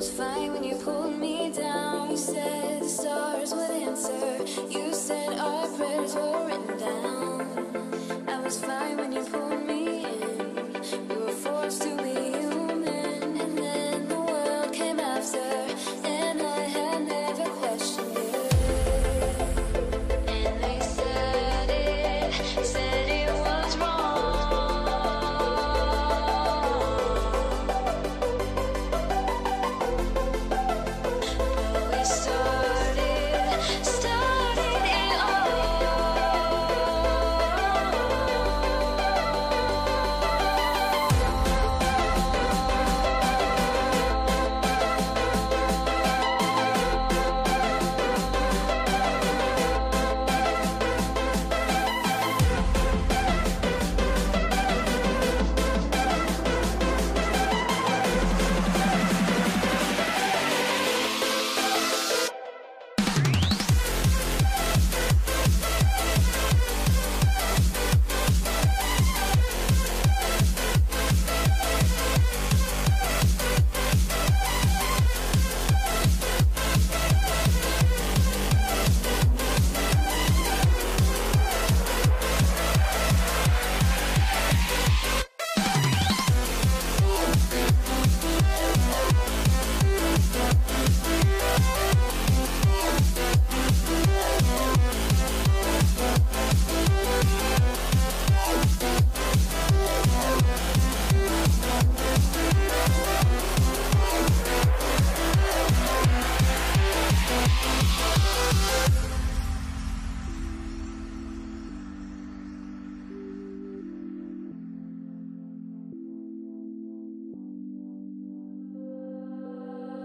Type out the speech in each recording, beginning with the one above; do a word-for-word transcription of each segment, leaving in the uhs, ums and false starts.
was fine when you pulled me down. You said the stars would answer. You said our prayers were written down. I was fine when you pulled me in. We were forced to be human, and then the world came after.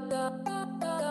Da da da.